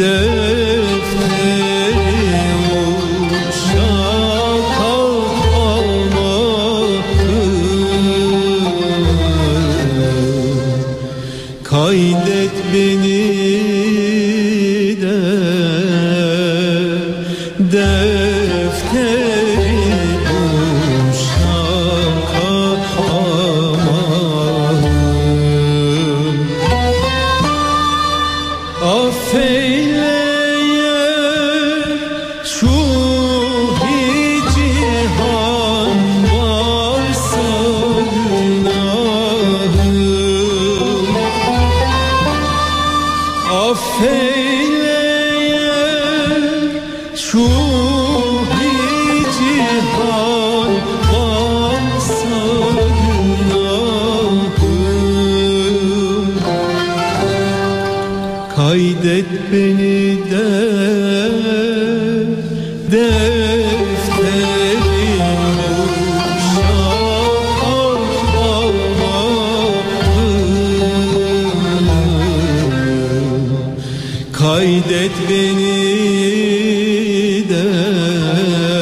Kaydet beni de